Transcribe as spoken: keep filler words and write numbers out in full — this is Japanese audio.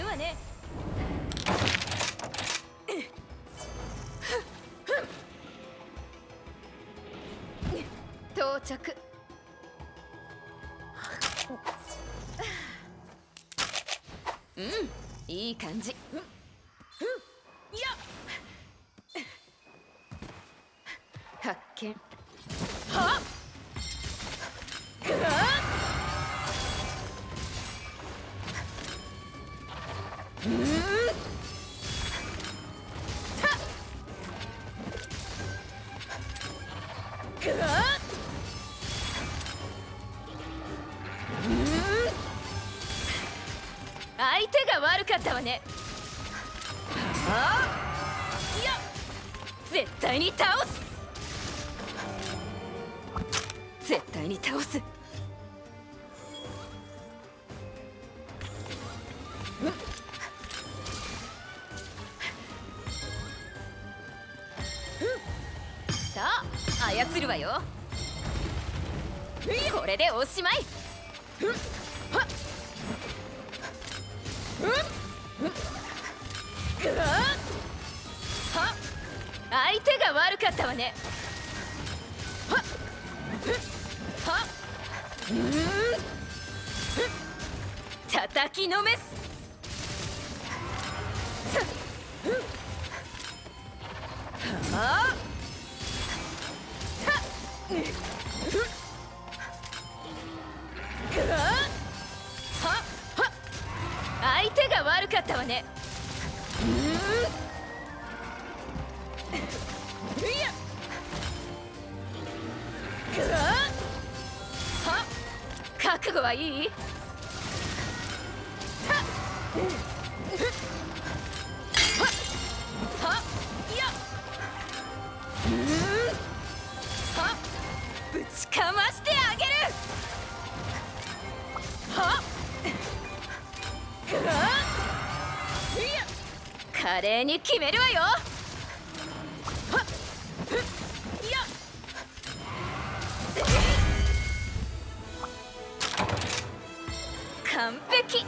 るわね。到着。うん、いい感じ。うん、うん、いや。発見。はっ。相手が悪かったわね。ああ、いや、絶対に倒す。絶対に倒す。さあ、操るわよ。これでおしまい。相手が悪かったわね。叩きのめす。相手が悪かったわね。覚悟はいい？ぶちかましてあげる。華麗に決めるわよ。完璧。